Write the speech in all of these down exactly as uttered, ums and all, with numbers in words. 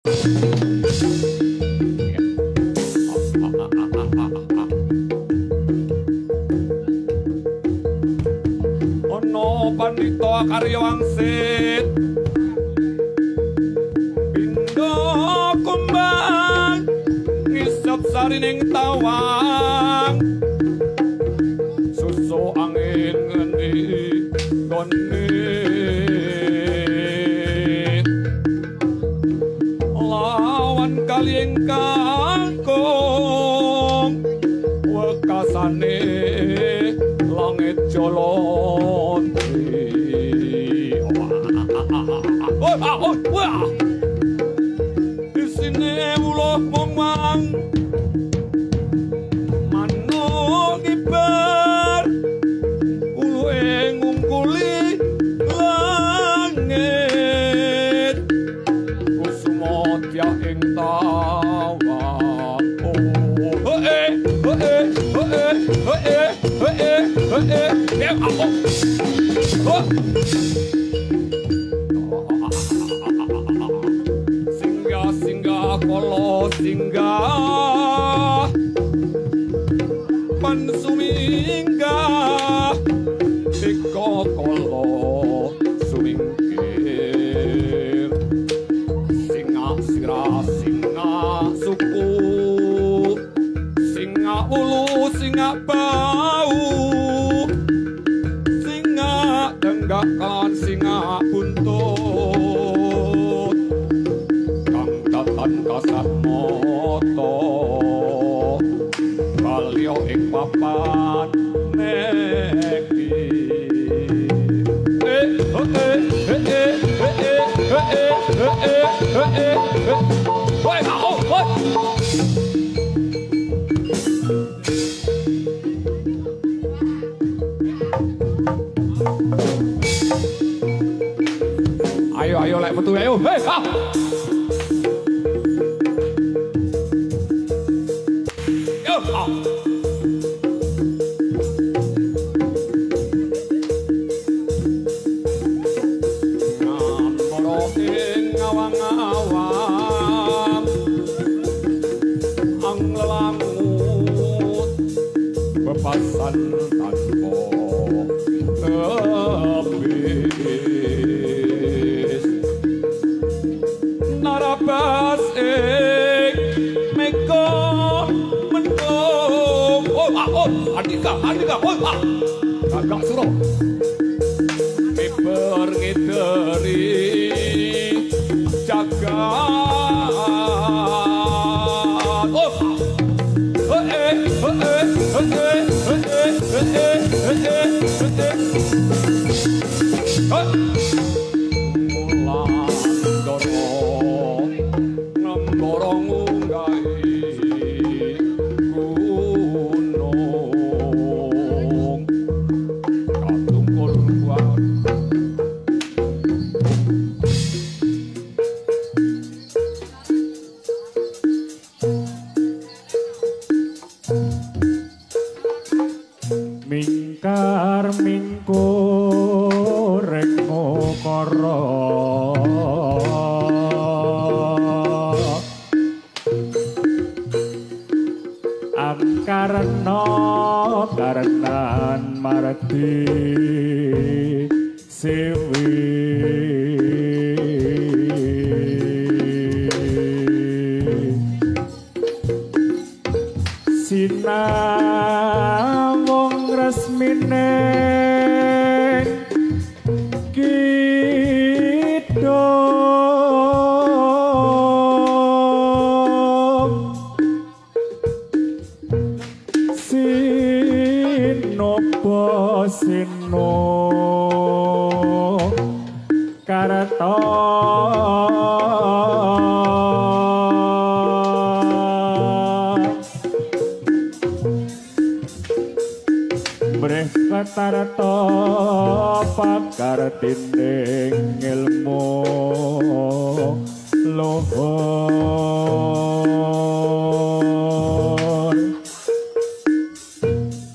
Ono pandito karya wangsit pindho kumbang ngisap sarining tawang susu angin ngendi gonit lawan kaling kangkung wekasane langit jolo. Oh, wah, di sini ulah memang manung ibar ulu ngungkuli langit kusuma tya ing tawa. Oh, eh, eh, eh, eh, eh, eh, eh, eh, oh. Kolo singgah pan suminggah teko kolo sumingkir singa sira singa suku singa ulu singa bau singa denggakan singa buntut kasat moto kalio ing papan neki eh oh eh eh eh eh eh eh eh woi mau woi ayo ayo lek metu ayo hei ha awang-awang ang langut bebasan tanpa habis narabas ing meko mendung oh ah oh adika adika oh ah agak suruh miber ngideri God. Oh, hey, hey, hey, hey, hey, hey, hey, hey, Mulandoro nemboro nggahi gunung katungkul mingkar mingkur rek mukara angkarna karenan marti siwi sinawong resmine kidung sinopo sino karaton Katarto pakar tinding ilmu luhur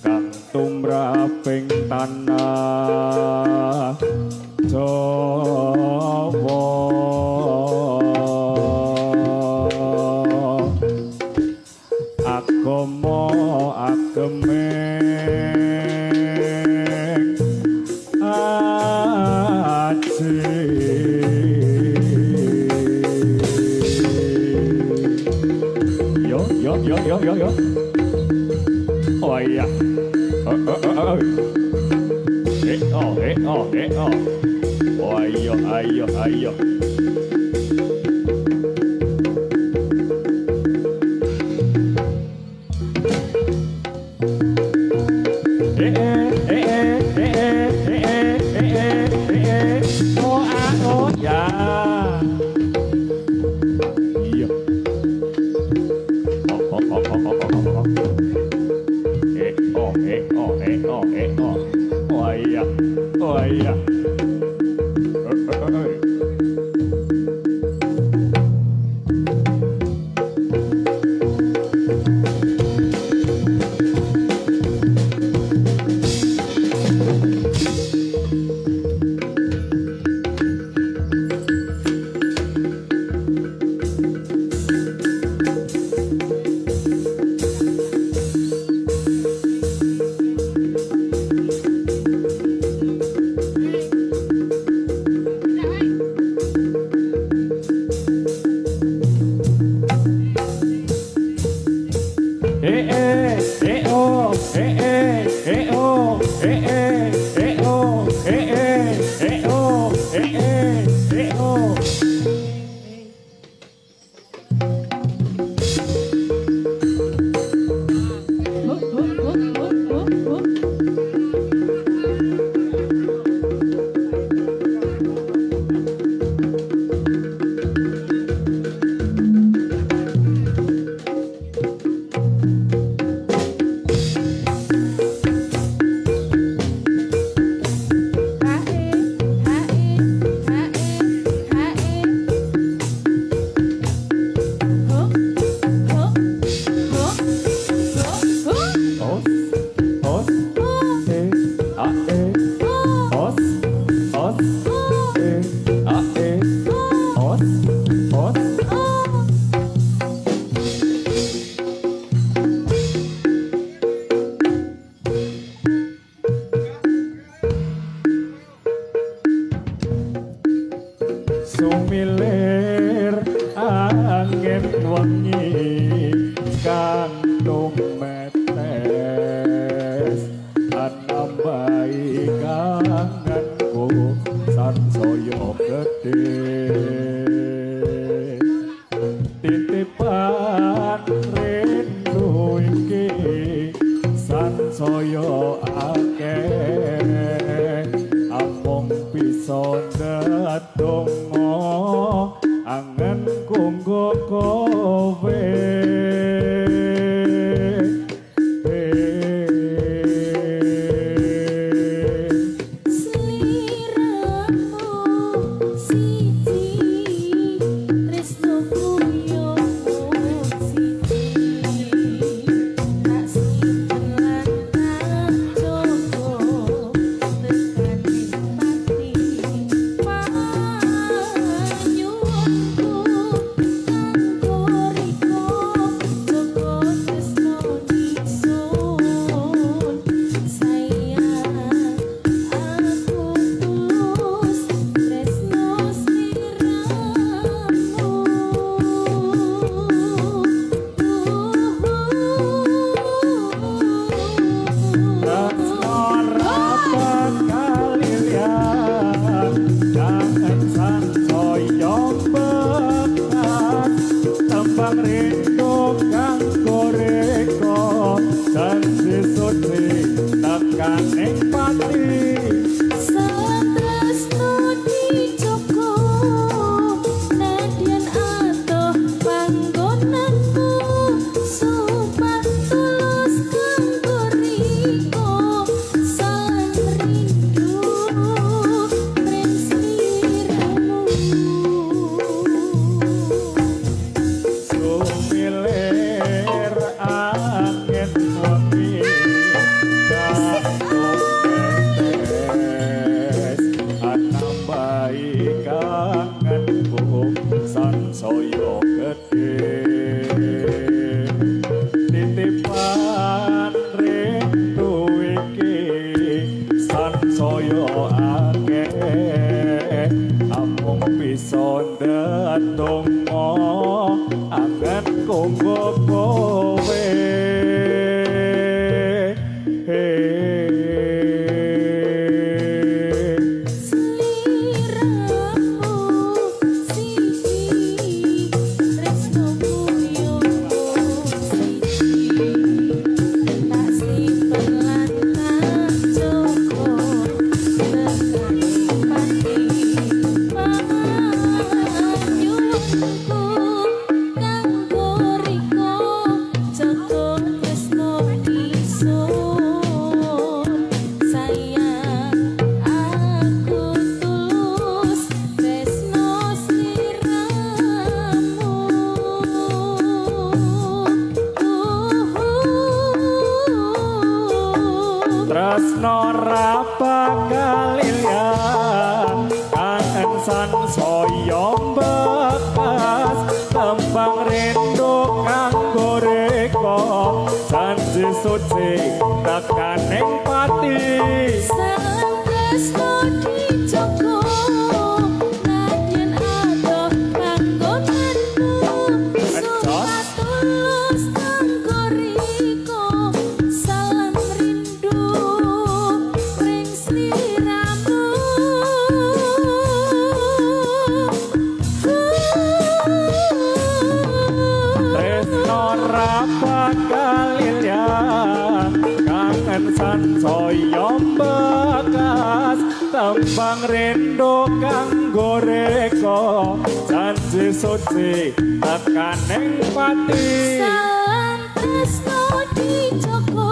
kang tumraping tanah Jawa. Demek Aceh. Yo yo yo yo yo yo. Oh iya. Oh oh oh. Eh oh eh oh eh oh. Oh ayo ayo ayo. Soyo gede titipan re angen kanggo kowe tresno ra bakal ilang angen san saya bekas tampang rindu kanggo reka sanji suci takaning pati sangesno dijogo layen adoh kanggo manmu suwat tulus kanggo reka salam rindu san saya bekas tembang rindu kanggo reka janji suci tekaning pati santresno dijogo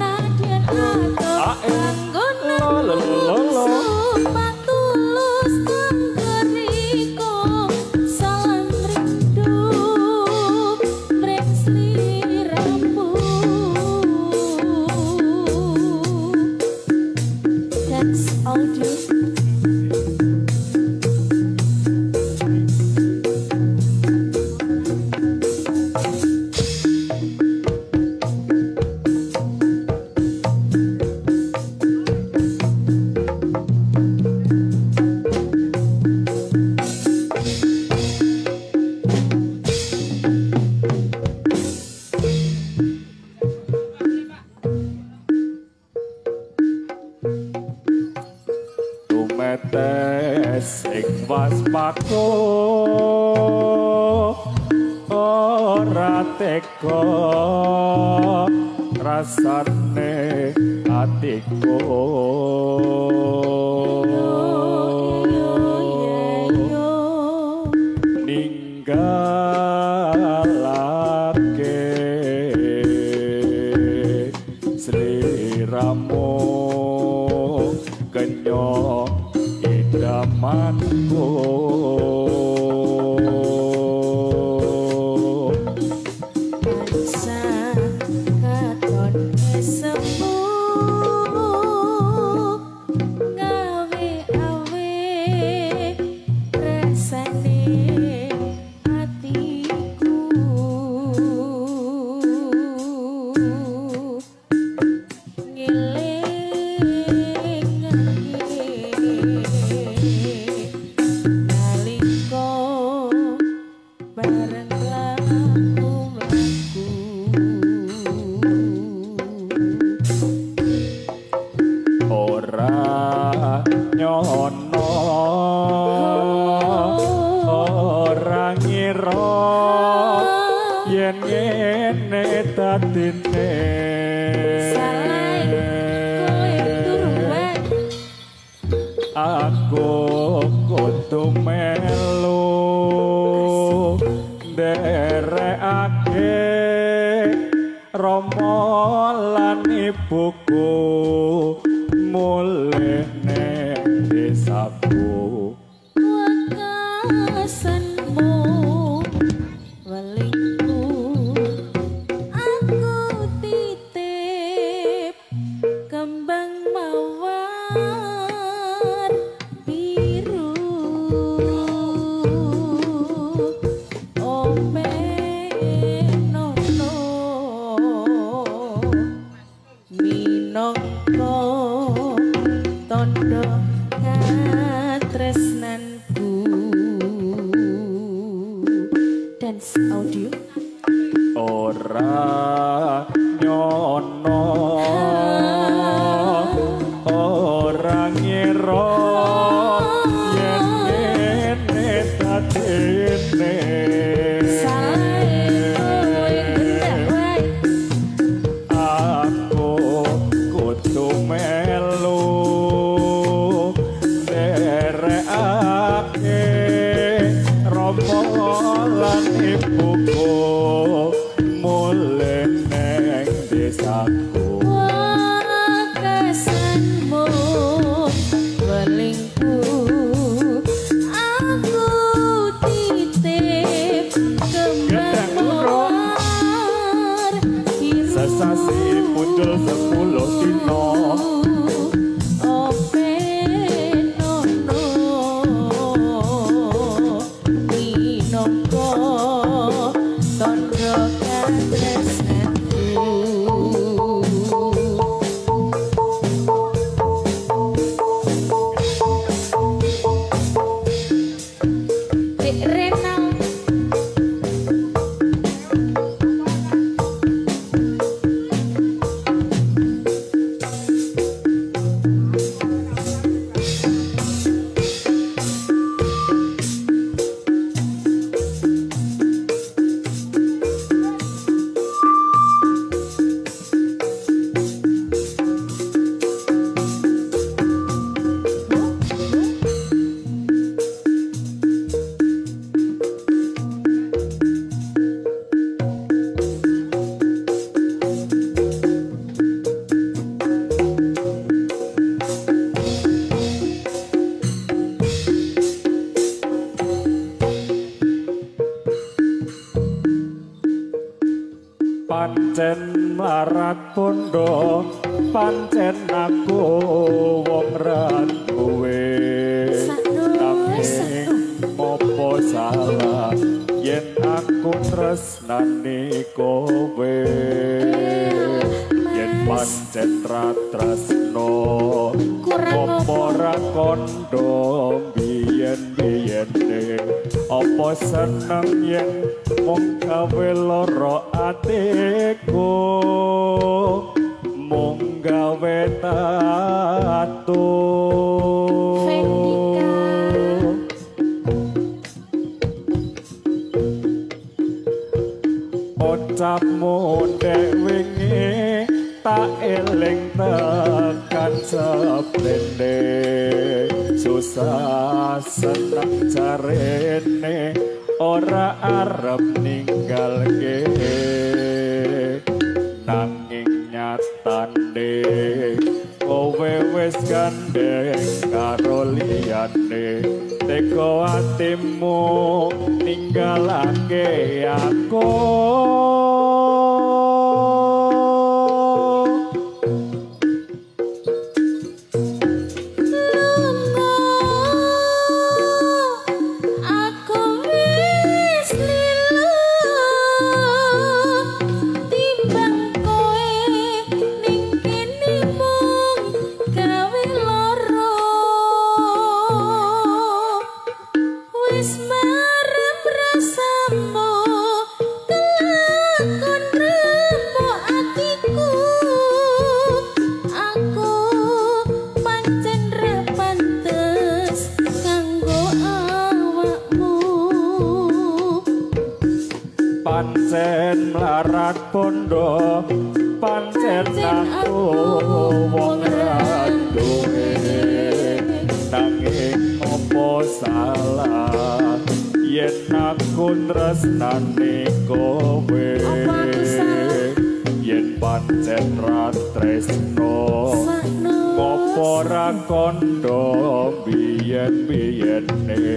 nadyan ado kanggo nemu sumpah tulus kanggo reka salam rindu mring sliramu audio. Metes ing waspako ora teko rasane atiku ninggalake sliramu kenyo manku sang katon esemu gawe awe rasane atiku yen-yene tatine salah kowe turban aku kudu melu nderekake Rama lan ibuku mulih nek desaku wekasanmu me. freelance audio. Ora nyono, ora ngero, yen ngene tatene. Aku kudu melu derekake romolan ibuku. Aku kesanmu berlingkuh, aku titip kembar sesasi muncul sepuluh dino openono minoko tondo kandres. Pancen marat pondo, pancen aku wong randuwe. Nanging mopo salah yen aku tresnani kowe. Yen pancen ra tresno opo ra kondo biyen-biyene. Opo seneng yen mung gawe loro atiku, mung gawe tatu. Ucapmu ndek wingi tak eling tekan seplene, susah seneng carene ora arep ninggalke, nanging nyatane kowe wis gandeng karo liyane. Teko atimu ninggalake aku, pancen larat pondo, pancen aku wong randuwe. Nanging opo salah yen aku tresnani kowe. Yen pancen ra tresno opo ra kondo biyen-biyene.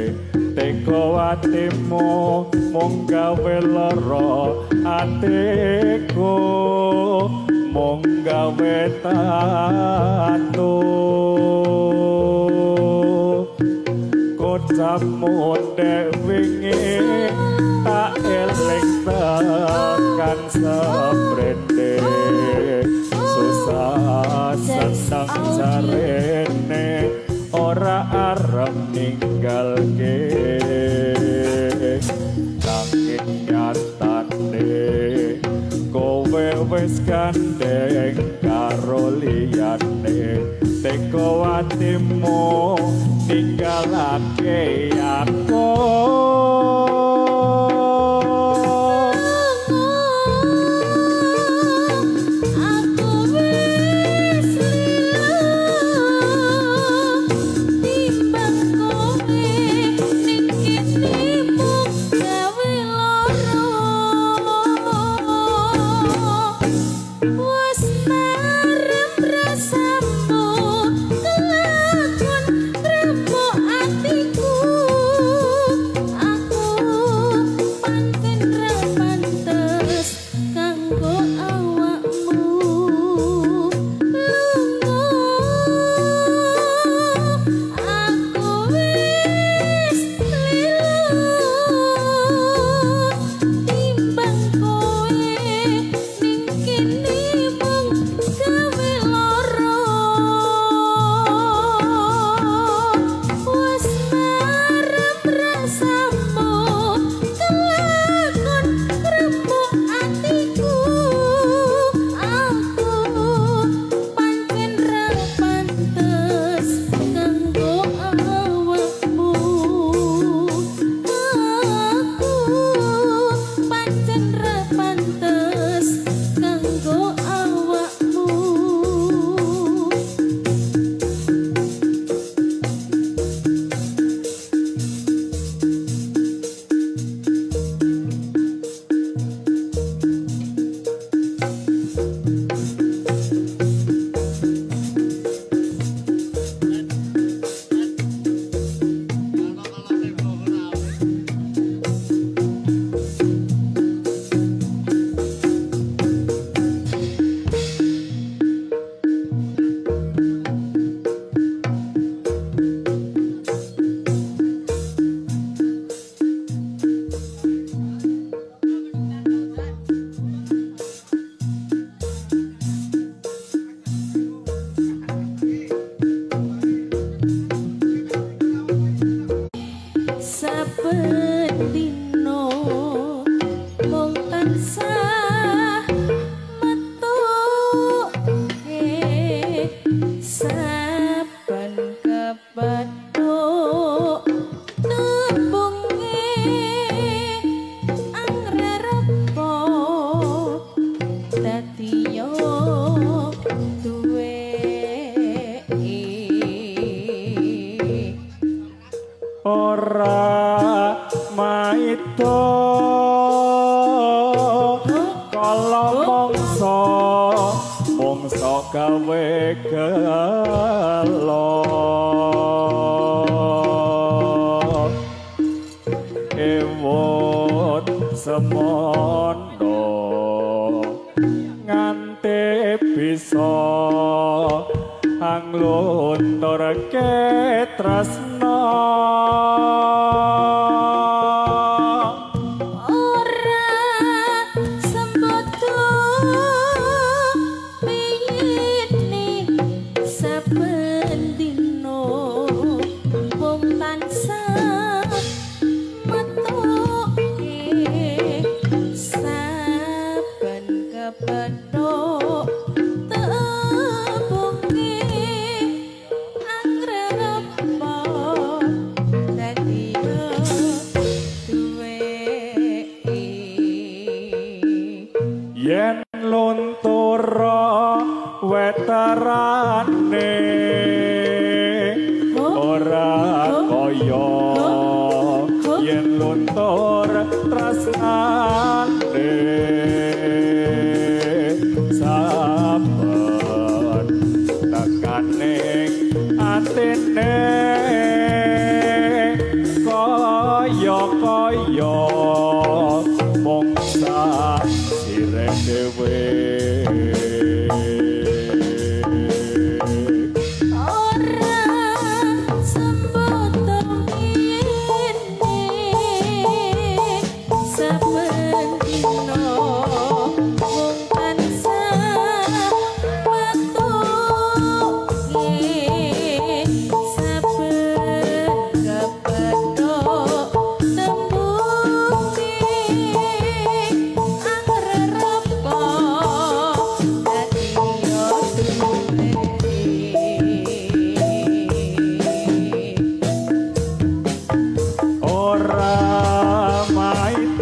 Teko atimu mung gawe loro atiku, mung gawe tatu. Kocapmu ndek wingi tak eling tekan seprene, susah seneng jarene ora arep ninggalke. Nanging wis gandeng karo liyane, teko atimu ninggalake aku. Oh,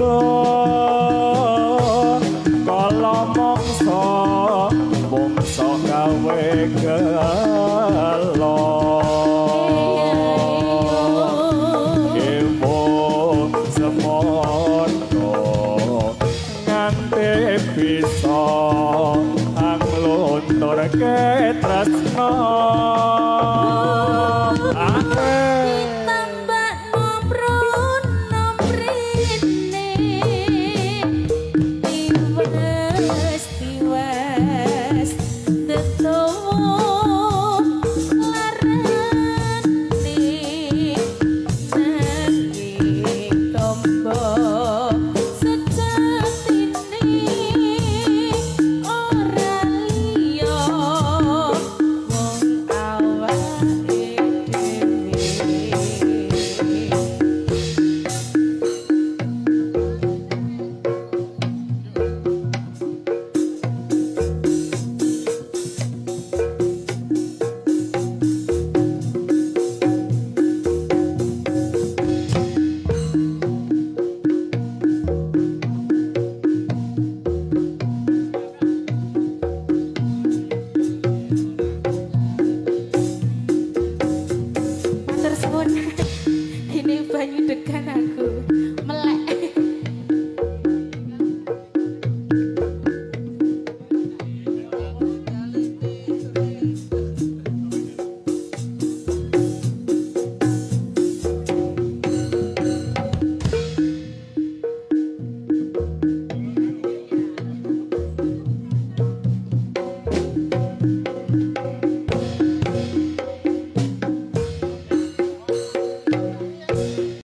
swarga kala mangsa mangsa gawe gelo ewo semono nganti bisa anglontor ketresno.